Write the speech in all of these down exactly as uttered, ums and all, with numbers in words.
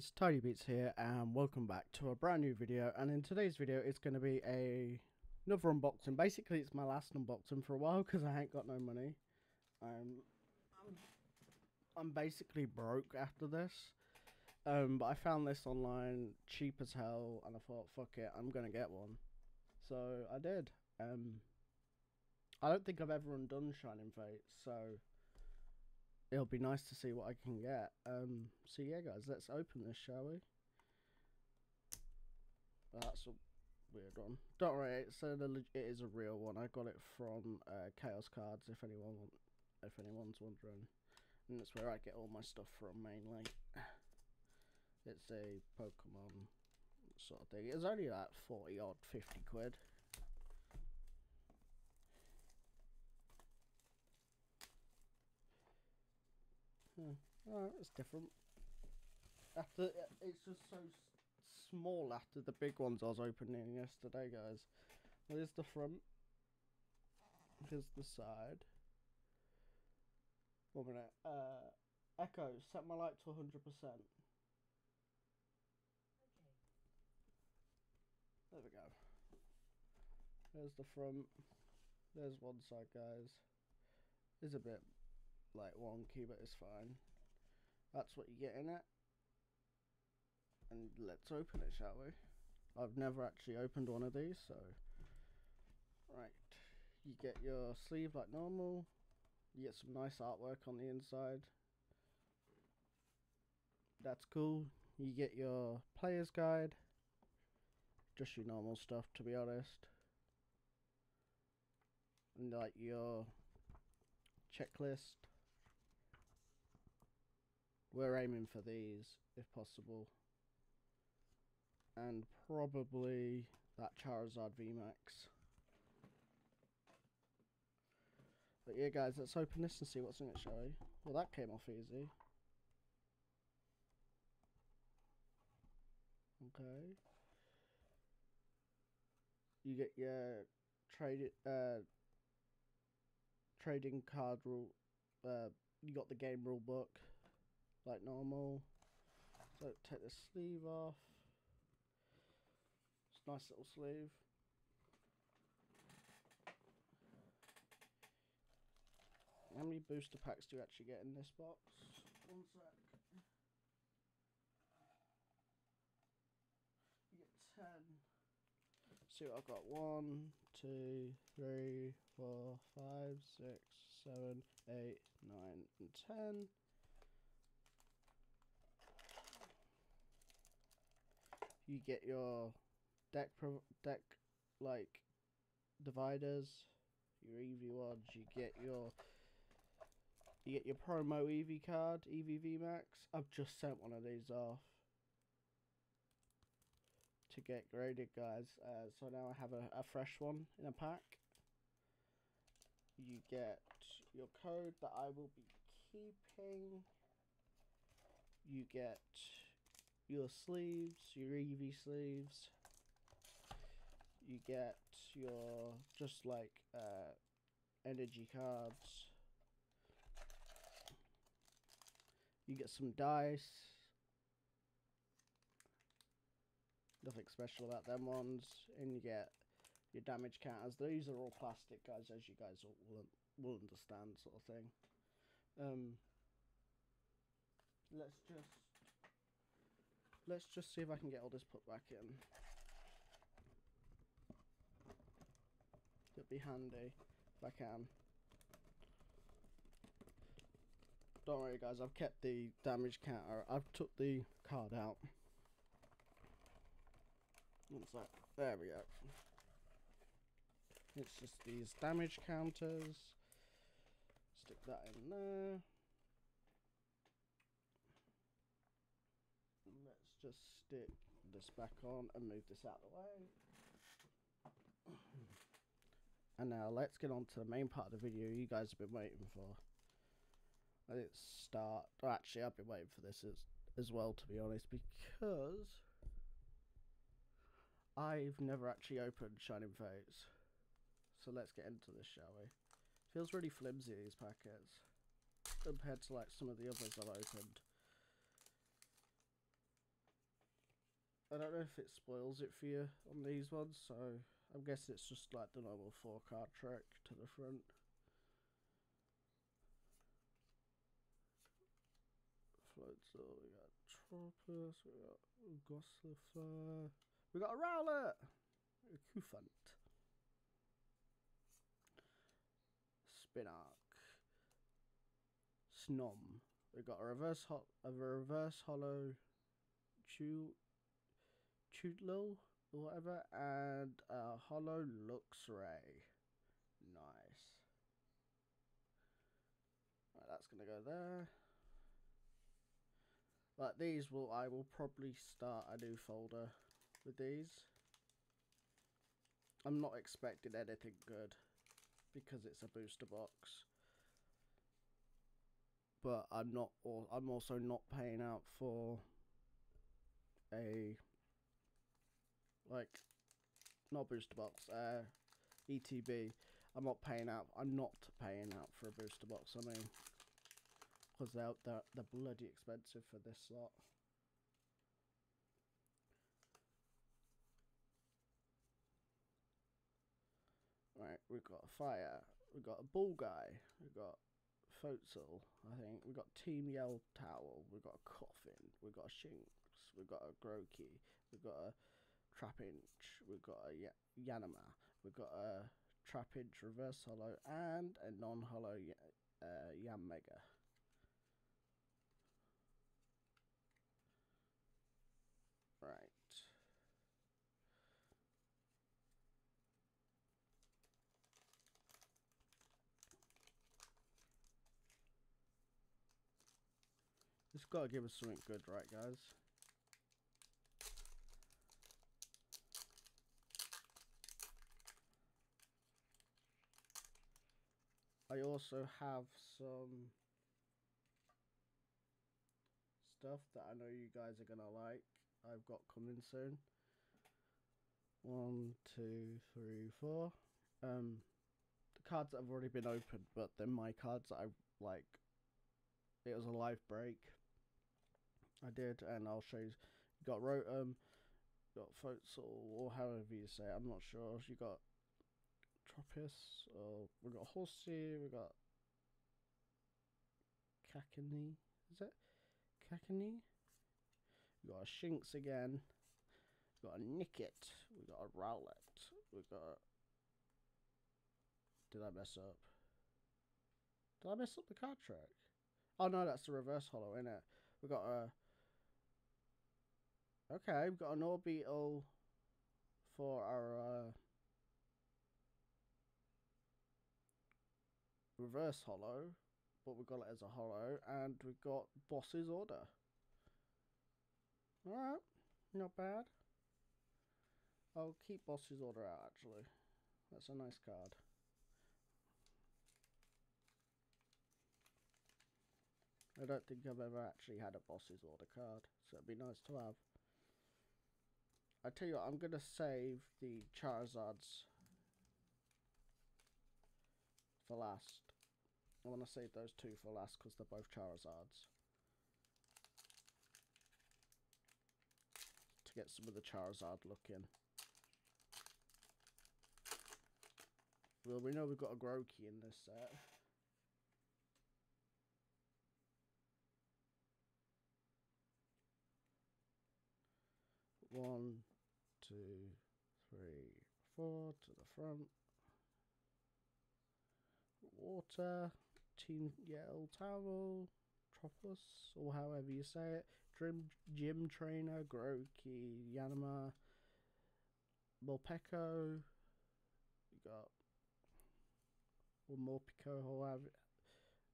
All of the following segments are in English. guys, Tidy Beats here and welcome back to a brand new video. And in today's video it's going to be a another unboxing. Basically it's my last unboxing for a while because I ain't got no money. Um, I'm, I'm basically broke after this. Um, but I found this online cheap as hell and I thought fuck it, I'm going to get one. So I did. Um, I don't think I've ever undone Shining Fates, so it'll be nice to see what I can get. Um, so yeah guys, let's open this, shall we? That's a weird one. Don't worry, it's a, it is a real one. I got it from uh, Chaos Cards, if anyone want, if anyone's wondering. And that's where I get all my stuff from, mainly. It's a Pokemon sort of thing. It's only like forty odd, fifty quid. Yeah. Alright, it's different. After it's just so s small after the big ones I was opening yesterday, guys. There's the front. Here's the side. One minute. Uh, Echo, set my light to a hundred percent. There we go. There's the front. There's one side, guys. It's a bit like wonky, but it's fine. That's what you get in it. And let's open it, shall we? I've never actually opened one of these, so right. You get your sleeve like normal. You get some nice artwork on the inside. That's cool. You get your player's guide. Just your normal stuff, to be honest. And like your checklist. We're aiming for these, if possible. And probably that Charizard V MAX. But yeah, guys, let's open this and see what's in it, shall we? Well, that came off easy. Okay. You get your trade, uh, trading card rule. Uh, you got the game rule book. Like normal. So take the sleeve off. It's a nice little sleeve. How many booster packs do you actually get in this box? One sec. You get ten. See what I've got. One, two, three, four, five, six, seven, eight, nine, and ten. You get your deck pro deck like dividers, your Eevee ones. You get your you get your promo Eevee card, Eevee V MAX. I've just sent one of these off to get graded, guys. Uh, so now I have a, a fresh one in a pack. You get your code that I will be keeping. You get your sleeves, your Eevee sleeves. You get your just like uh, energy cards. You get some dice. Nothing special about them ones. And you get your damage counters. These are all plastic, guys, as you guys will will understand, sort of thing. Um, let's just. Let's just see if I can get all this put back in. It'd be handy if I can. Don't worry, guys, I've kept the damage counter. I've took the card out. What's that? There we go. It's just these damage counters. Stick that in there. Let's just stick this back on and move this out of the way. And now let's get on to the main part of the video you guys have been waiting for. Let's start. Well, actually, I've been waiting for this as, as well, to be honest, because I've never actually opened Shining Fates. So let's get into this, shall we? It feels really flimsy, these packets, compared to like some of the others I've opened. I don't know if it spoils it for you on these ones, so I'm guessing it's just like the normal four card track to the front. Floatzel, we got Tropius, we got Gossifer, we got a Rowlet, a Cufant, Spinarak, Snom. We got a reverse hot, a reverse hollow, Chew, Chewtle or whatever, and a hollow Luxray. Nice. Right, that's gonna go there. Like these will, I will probably start a new folder with these. I'm not expecting anything good because it's a booster box. But I'm not, or I'm also not paying out for a, like, not booster box, uh, E T B. I'm not paying out, I'm not paying out for a booster box, I mean. Because they're, they're, they're bloody expensive for this slot. Right, we've got a Fire, we've got a Bull Guy, we've got Floatzel, I think, we've got Team Yell Towel, we've got a Coffin, we've got a Shinx, we've got a Grokey, we've got a Trapinch, we've got a Yanma, we've got a Trapinch Reverse Hollow, and a non-hollow uh, Yanmega. Right. It's got to give us something good, right, guys? I also have some stuff that I know you guys are going to like. I've got coming soon. One, two, three, four. Um, the cards that have already been opened, but they're my cards that I like. It was a live break I did, and I'll show you. You got Rotom, got Floatzel, or however you say it, I'm not sure. You got Tropius, or we got Horsea, we got Cacani. Is it Cacani? We got a Shinx again. We got a Nickit. We got a Rowlet. We got. A... Did I mess up? Did I mess up the card track? Oh no, that's the reverse hollow, isn't it? We got a. Okay, we've got an Orbeetle for our uh... reverse hollow, but we got it as a hollow, and we got Boss's Order. Alright, not bad. I'll keep Boss's Order out, actually. That's a nice card. I don't think I've ever actually had a Boss's Order card, so it'd be nice to have. I tell you what, I'm going to save the Charizards for last. I want to save those two for last because they're both Charizards. To get some of the Charizard look in. Well, we know we've got a Grokey in this set. One, two, three, four to the front. Water, Team Yell Towel. Tropius, or however you say it, Gym, Gym Trainer, Grokey, Yanma, Morpeko, you got, or Morpeko, however,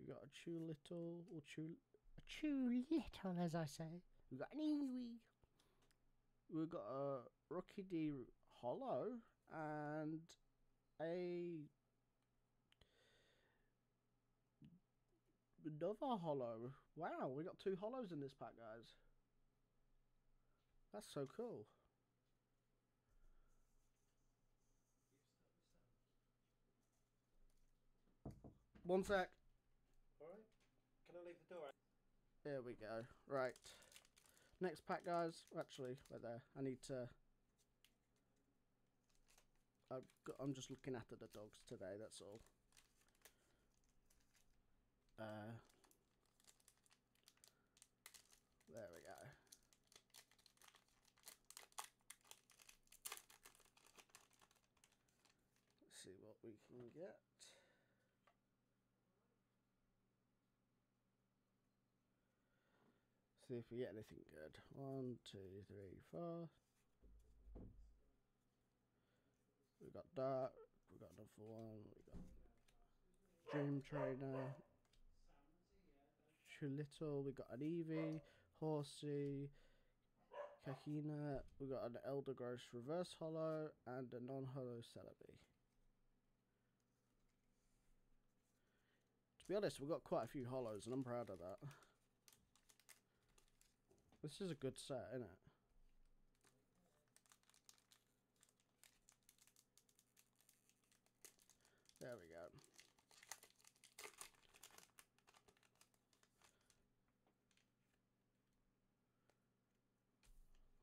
you got a Chewtle, or Chew, a Chewtle, as I say, we got an Eevee, we got a Rookidee Hollow, and a another hollow. Wow, we got two hollows in this pack, guys. That's so cool. One sec. Alright. Can I leave the door? There we go. Right. Next pack, guys. Actually, right there. I need to... I've got, I'm just looking after the dogs today, that's all. Uh, there we go. Let's see what we can get. See if we get anything good. One, two, three, four. We got that. We got another one. We got Dream Trainer, Chewtle. We got an Eevee, Horsea, Cacani. We got an Eldegoss Reverse Holo and a non-holo Celebi. To be honest, we got quite a few holos, and I'm proud of that. This is a good set, isn't it? There we go.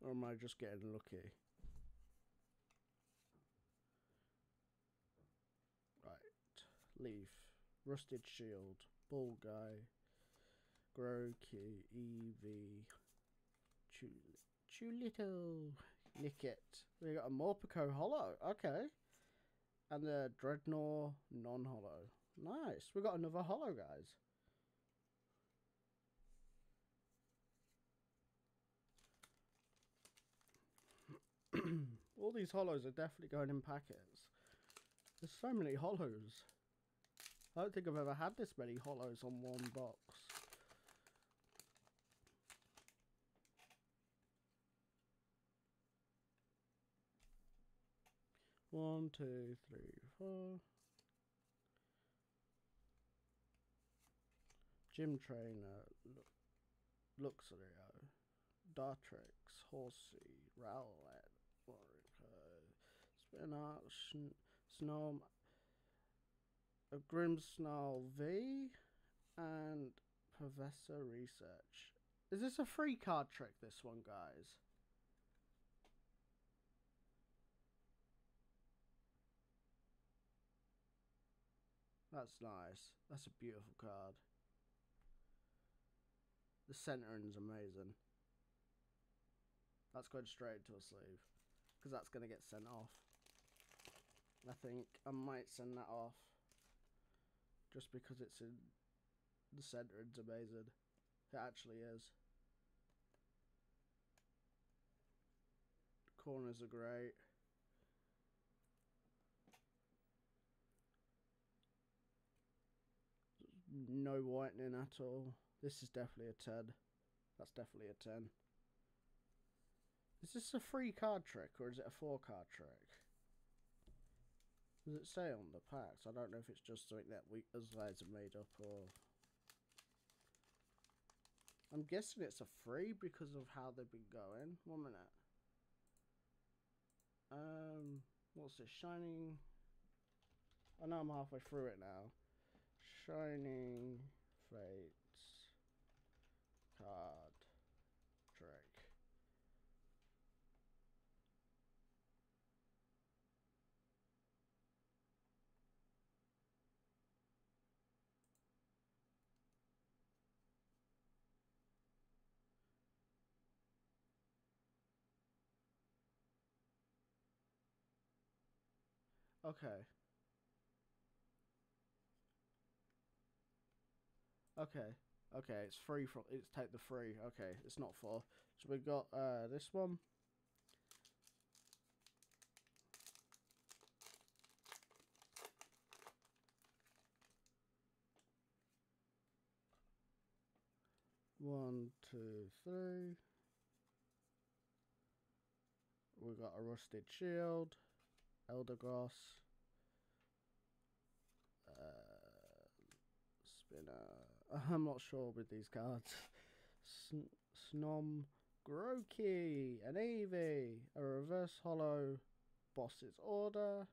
Or am I just getting lucky? Right. Leaf. Rusted Shield. Bull Guy. Grokey. Eevee. Chewtle. Nickit. We got a Morpeko holo. Okay. And the Dreadnought non-holo. Nice. We got another holo, guys. All these holos are definitely going in packets. There's so many holos. I don't think I've ever had this many holos on one box. One, two, three, four. Gym Trainer, Luxio, Dartrix, Horsea, Rowlet, Morpeko, Spinarak, Snom, a Grimmsnarl V, and Professor Research. Is this a free card trick, this one, guys? That's nice. That's a beautiful card. The centering's amazing. That's going straight into a sleeve, because that's going to get sent off. I think I might send that off, just because it's in the centering's amazing. It actually is. The corners are great. No whitening at all. This is definitely a ten. That's definitely a ten. Is this a three card trick or is it a four card trick? Does it say on the packs? I don't know if it's just something that we as guys have made up or... I'm guessing it's a three because of how they've been going. One minute. Um, what's this? Shining... I know I'm halfway through it now. Shining Fates card trick. Okay. Okay, okay, it's free from, it's take the free, okay, it's not four. So we've got uh, this one. One, two, three. We've got a Rusted Shield, Eldegoss, uh, Spinner. I'm not sure with these cards. Sn Snom, Grokey, an Eevee, a Reverse Holo, Boss's Order,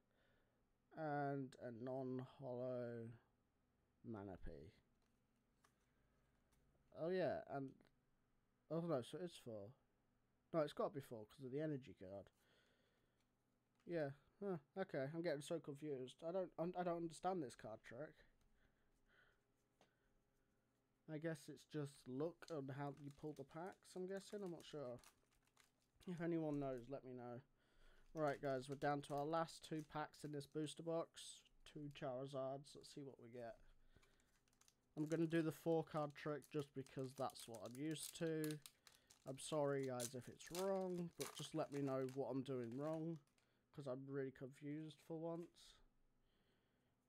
and a non-holo Manaphy. Oh yeah, and Oh no, so it's four. No, it's got to be four because of the energy card. Yeah. Huh. Okay, I'm getting so confused. I don't. I don't understand this card trick. I guess it's just luck on how you pull the packs, I'm guessing. I'm not sure. If anyone knows, let me know. Right, guys, we're down to our last two packs in this booster box. Two Charizards. Let's see what we get. I'm going to do the four-card trick just because that's what I'm used to. I'm sorry, guys, if it's wrong, but just let me know what I'm doing wrong because I'm really confused for once.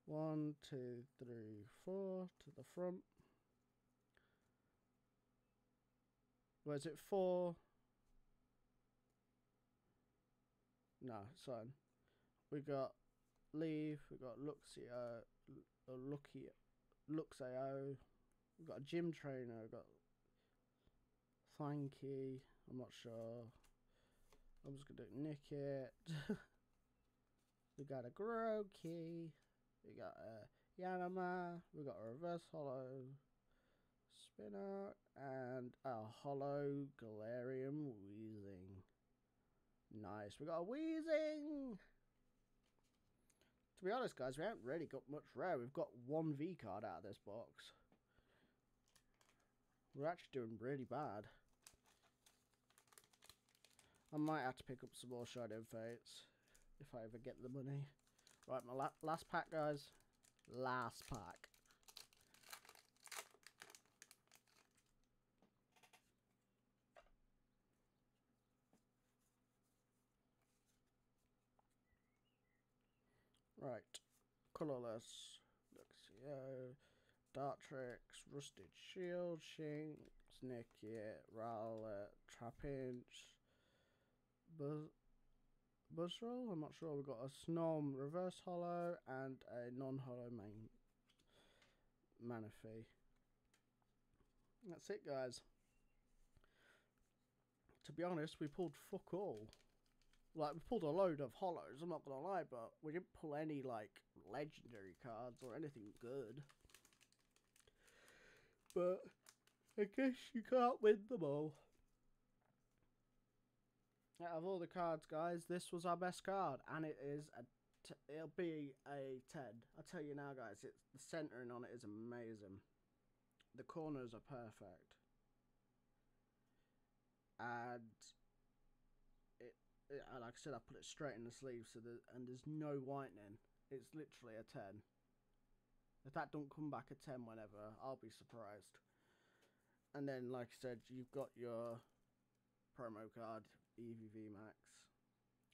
One, two, three, four to the front. Where is it? Four. No, it's fine. We got Leaf, we got Luxio, Lucky, Luxio, we got a gym trainer, we got Thanky, I'm not sure. I'm just gonna do Nickit. We got a Grokey, we got a Yanma, we got a reverse holo Spinarak, and a holo Galarian Weezing. Nice, we got a Weezing. To be honest, guys, we haven't really got much rare. We've got one V card out of this box. We're actually doing really bad. I might have to pick up some more Shining Fates if I ever get the money. Right, my la last pack, guys. Last pack. Right, Colorless, Luxio, Dartrix, Rusted Shield, Shinx, Nickit, Rowlet, Trapinch, Buzz Buzzroll, I'm not sure, we've got a Snom reverse holo and a non-holo main Manaphy. That's it, guys. To be honest, we pulled fuck all. Like, we pulled a load of holos, I'm not gonna lie, but we didn't pull any, like, legendary cards or anything good. But I guess you can't win them all. Out of all the cards, guys, this was our best card, and it is a t it'll be a ten. I'll tell you now, guys, it's, the centering on it is amazing. The corners are perfect. And... It, like I said, I put it straight in the sleeve, so that, and there's no whitening. It's literally a ten. If that don't come back a ten whenever, I'll be surprised. And then, like I said, you've got your promo card, Eevee V MAX.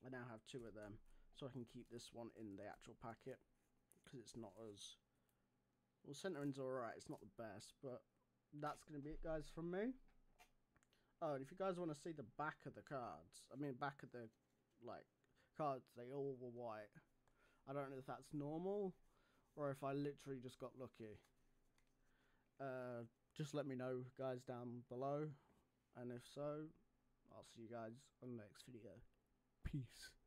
I now have two of them, so I can keep this one in the actual packet, because it's not as... Well, centering's alright, it's not the best, but that's going to be it, guys, from me. Oh, and if you guys want to see the back of the cards, I mean back of the, like, cards, they all were white. I don't know if that's normal, or if I literally just got lucky. Uh, just let me know, guys, down below, and if so, I'll see you guys on the next video. Peace.